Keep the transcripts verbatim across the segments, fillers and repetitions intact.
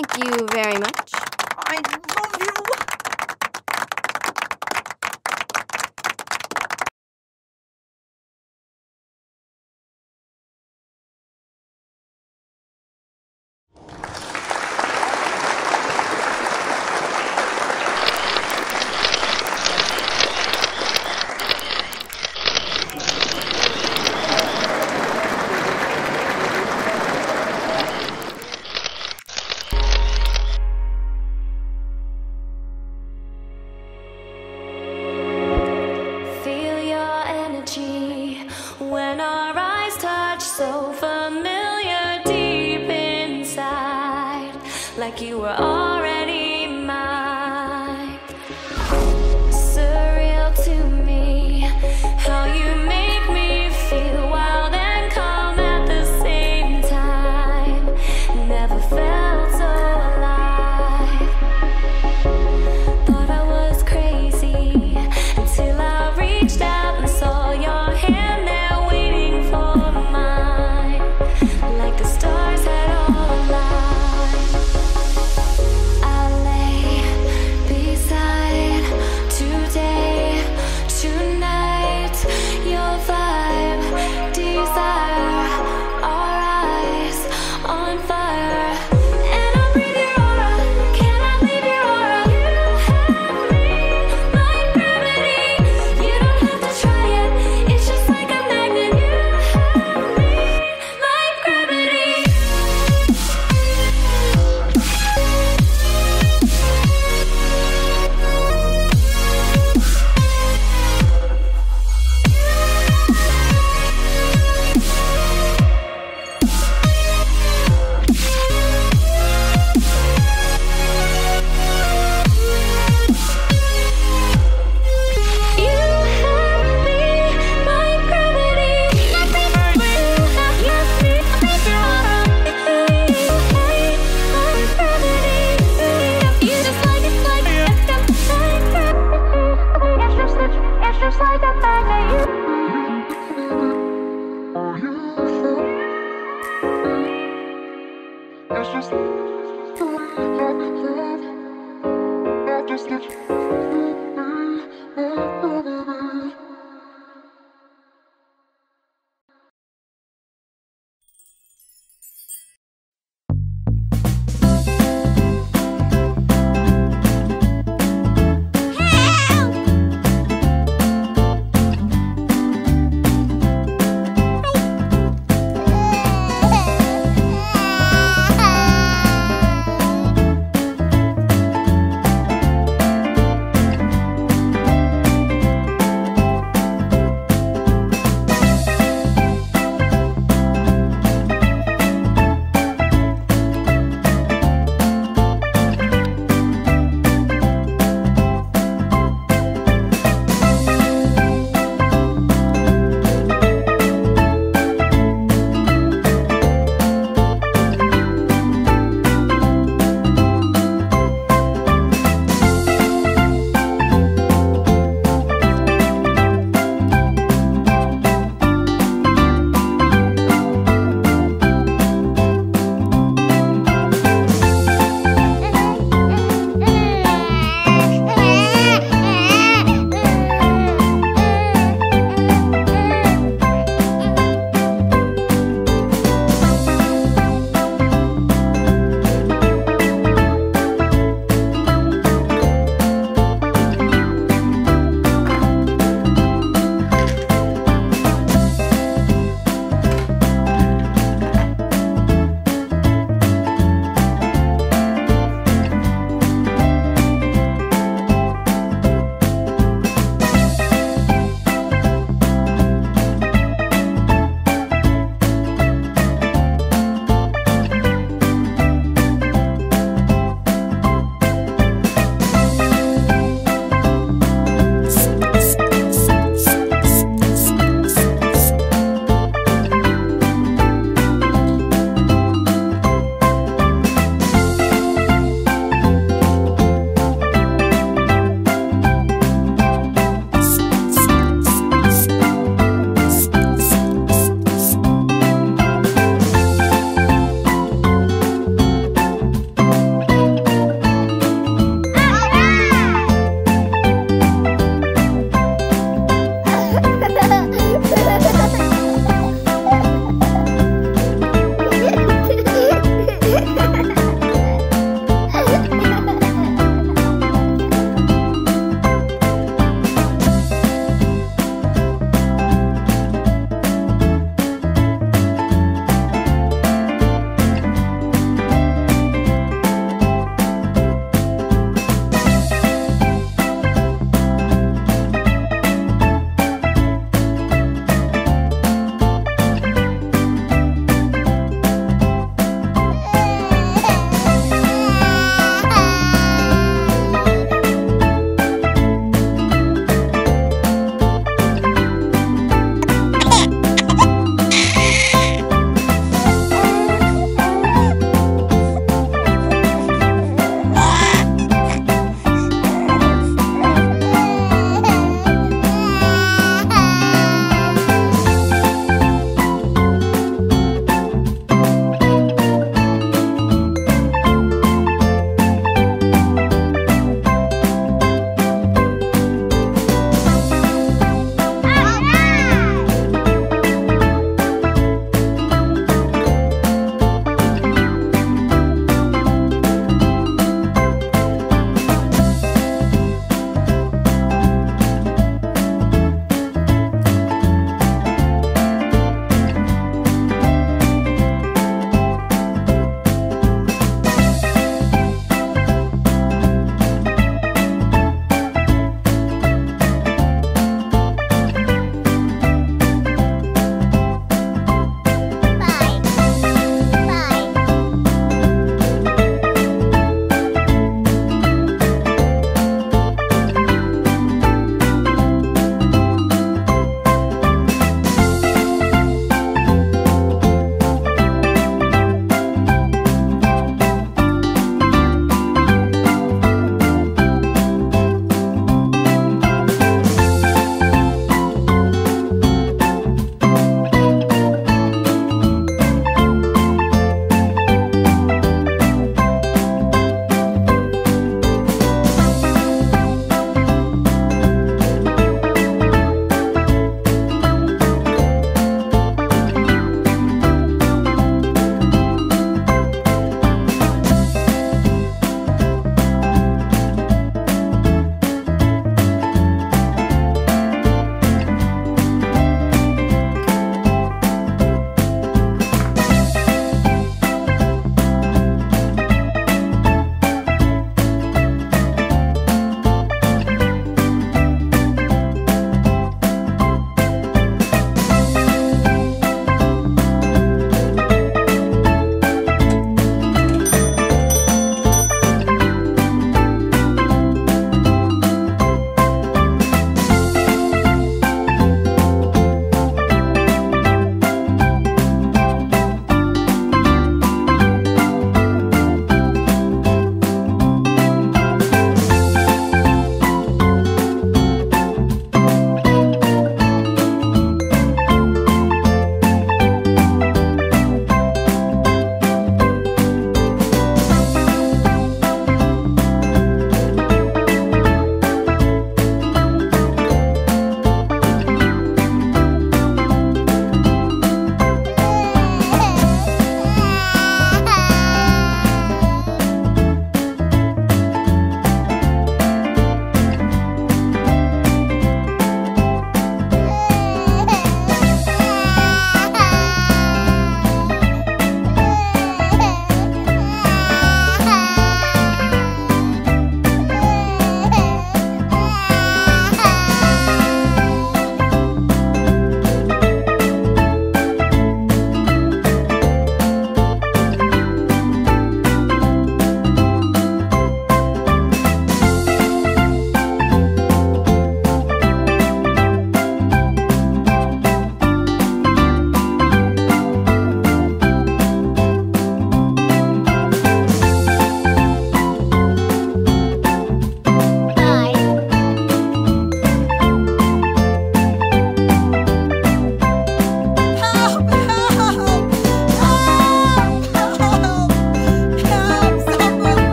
Thank you very much. I love you. When our eyes touch, so familiar deep inside, like you were already mine. Surreal to me, how you make me feel wild and calm at the same time. Never felt so alive. Thought I was crazy until I reached out and saw your hand there.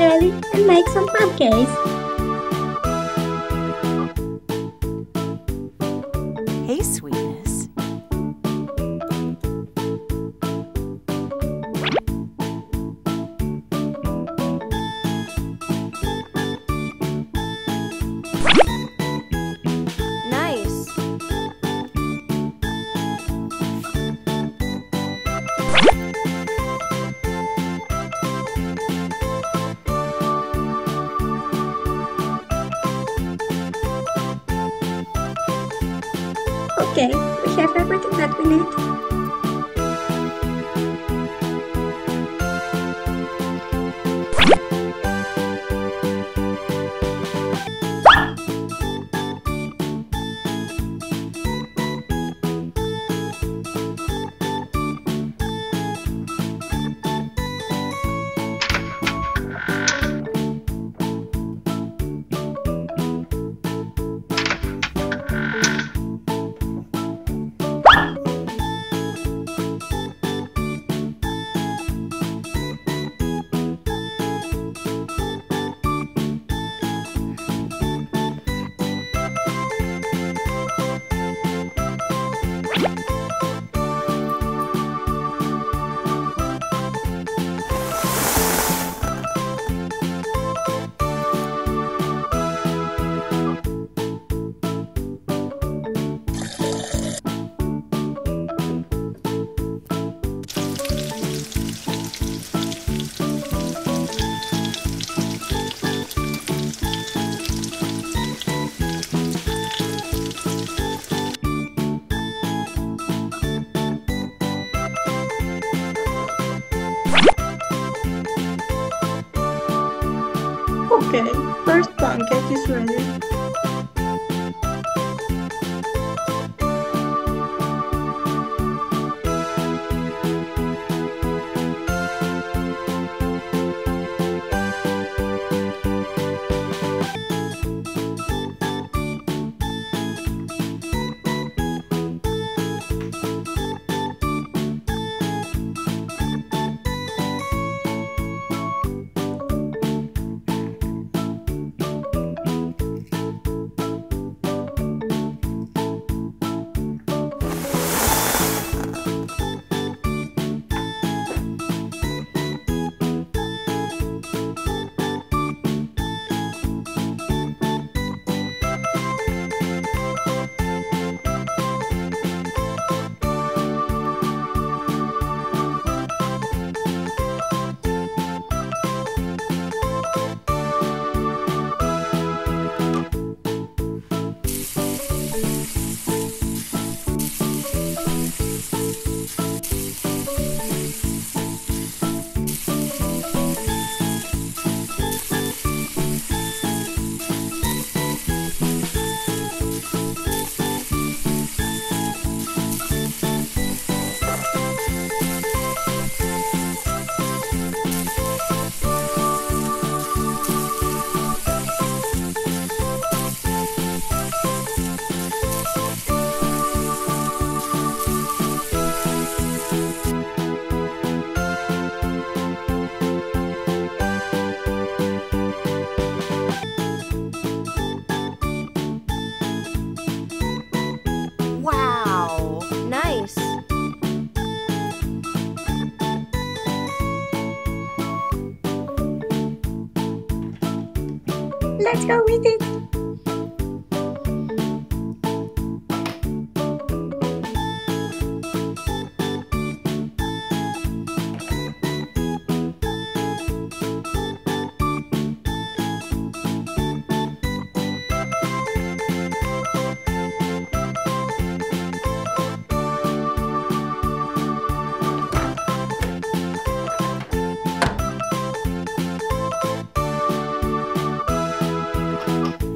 early and make some pancakes. Hey, sweetness. Nice. Okay, we have everything that we need. Okay, first pancake is ready. Let's go with it! Thank you.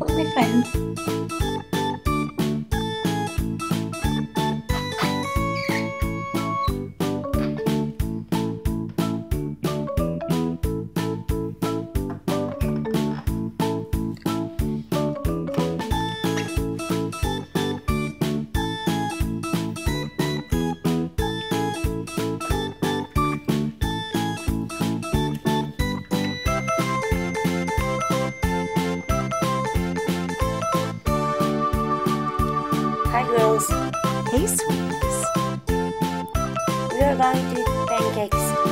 with my friends. Hi girls! Hey sweeties! We are going to eat pancakes.